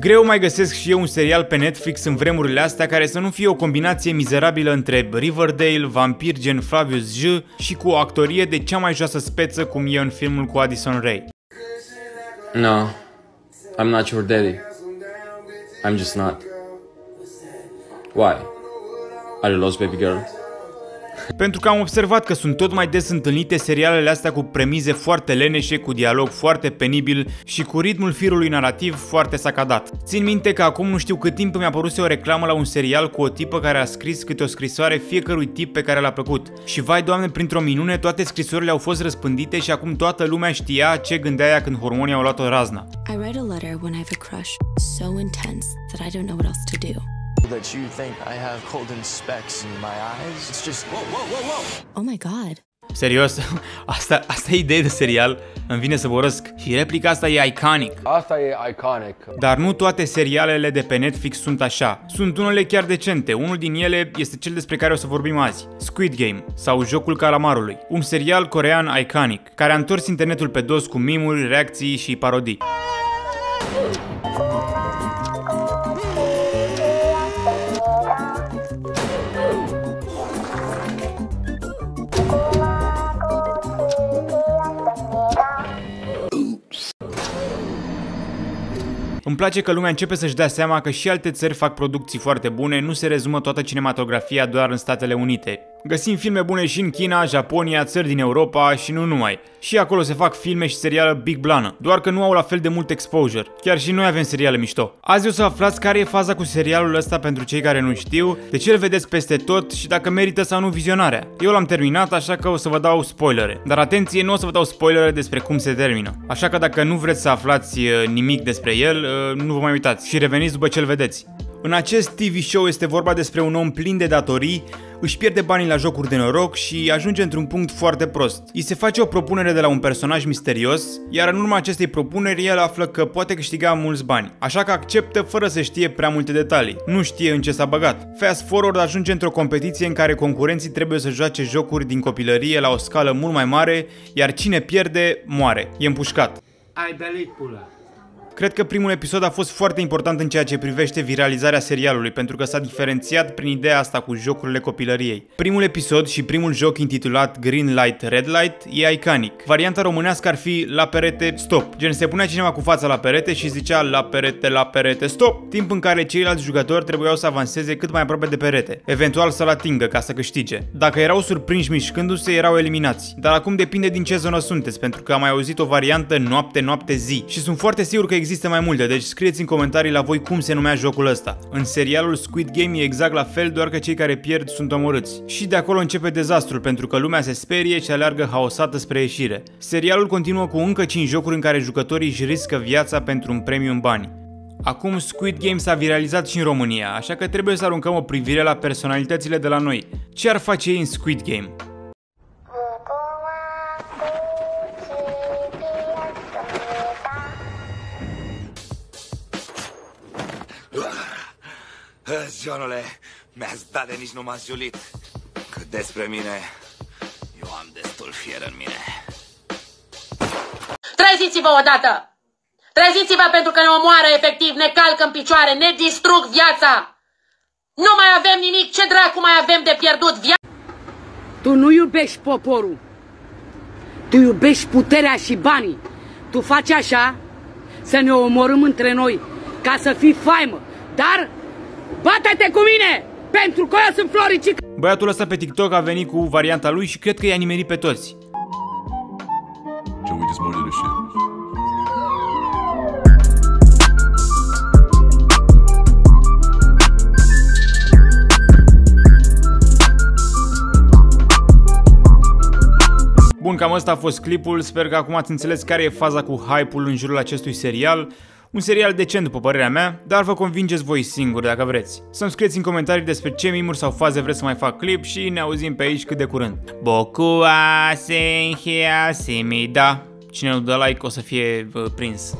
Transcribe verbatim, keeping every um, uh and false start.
Greu mai găsesc și eu un serial pe Netflix în vremurile astea care să nu fie o combinație mizerabilă între Riverdale, vampir gen Flavius J și cu o actorie de cea mai joasă speță cum e în filmul cu Addison Rae. No, I'm not your daddy. I'm just not. Why? Are you lost, baby girl? Pentru că am observat că sunt tot mai des întâlnite serialele astea cu premize foarte leneșe, cu dialog foarte penibil și cu ritmul firului narrativ foarte sacadat. Țin minte că acum nu știu cât timp mi-a apăruse o reclamă la un serial cu o tipă care a scris câte o scrisoare fiecărui tip pe care l-a plăcut. Și vai doamne, printr-o minune toate scrisorile au fost răspândite și acum toată lumea știa ce gândea ea când hormonii au luat-o razna. I write a letter when I have a crush so intense that I don't know what else to do. That you think I have golden specks in my eyes. It's just whoa, whoa, whoa, whoa. Oh my god. Serios, asta, asta e idee de serial, îmi vine să vorăsc. Și replica asta e iconic. Asta e iconic. Dar nu toate serialele de pe Netflix sunt așa. Sunt unele chiar decente, unul din ele este cel despre care o să vorbim azi. Squid Game sau Jocul Calamarului, un serial corean iconic, care a întors internetul pe dos cu meme-uri, reacții și parodii. Îmi place că lumea începe să-și dea seama că și alte țări fac producții foarte bune, nu se rezumă toată cinematografia doar în Statele Unite. Găsim filme bune și în China, Japonia, țări din Europa și nu numai. Și acolo se fac filme și seriale big blană, doar că nu au la fel de mult exposure. Chiar și noi avem seriale mișto. Azi o să aflați care e faza cu serialul ăsta pentru cei care nu știu, de ce îl vedeți peste tot și dacă merită sau nu vizionarea. Eu l-am terminat, așa că o să vă dau spoilere. Dar atenție, nu o să vă dau spoilere despre cum se termină. Așa că dacă nu vreți să aflați nimic despre el, nu vă mai uitați și reveniți după ce îl vedeți. În acest T V show este vorba despre un om plin de datorii, își pierde banii la jocuri de noroc și ajunge într-un punct foarte prost. Îi se face o propunere de la un personaj misterios, iar în urma acestei propuneri el află că poate câștiga mulți bani, așa că acceptă fără să știe prea multe detalii. Nu știe în ce s-a băgat. Fast forward ajunge într-o competiție în care concurenții trebuie să joace jocuri din copilărie la o scală mult mai mare, iar cine pierde, moare. E împușcat. Ai belit pula. Cred că primul episod a fost foarte important în ceea ce privește viralizarea serialului, pentru că s-a diferențiat prin ideea asta cu jocurile copilăriei. Primul episod și primul joc intitulat Green Light Red Light e iconic. Varianta românească ar fi la perete, stop. Gen, se punea cineva cu fața la perete și zicea la perete, la perete, stop, timp în care ceilalți jucători trebuiau să avanseze cât mai aproape de perete, eventual să-l atingă ca să câștige. Dacă erau surprinși mișcându-se, erau eliminați. Dar acum depinde din ce zonă sunteți, pentru că am mai auzit o variantă noapte, noapte, zi. Și sunt foarte sigur că există mai multe, deci scrieți în comentarii la voi cum se numea jocul ăsta. În serialul Squid Game e exact la fel, doar că cei care pierd sunt omorâți. Și de acolo începe dezastrul, pentru că lumea se sperie și aleargă haosată spre ieșire. Serialul continuă cu încă cinci jocuri în care jucătorii își riscă viața pentru un premiu în bani. Acum Squid Game s-a viralizat și în România, așa că trebuie să aruncăm o privire la personalitățile de la noi. Ce ar face ei în Squid Game? Johnule, mi-ați dat de nici nu m-ați julit. Cât despre mine, eu am destul fier în mine. Treziți-vă odată! Treziți-vă pentru că ne omoară efectiv, ne calcă în picioare, ne distrug viața! Nu mai avem nimic, ce dracu mai avem de pierdut viața? Tu nu iubești poporul, tu iubești puterea și banii. Tu faci așa să ne omorâm între noi, ca să fii faimă, dar... bate-te cu mine! Pentru că eu sunt Floricică! Băiatul ăsta pe TikTok a venit cu varianta lui și cred că i-a nimerit pe toți. Bun, cam asta a fost clipul. Sper că acum ați înțeles care e faza cu hype-ul în jurul acestui serial. Un serial decent, după părerea mea, dar vă convingeți voi singuri dacă vreți. Să-mi scrieți în comentarii despre ce meme-uri sau faze vreți să mai fac clip și ne auzim pe aici cât de curând. Bokua se hea se mi da. Cine nu dă like o să fie prins.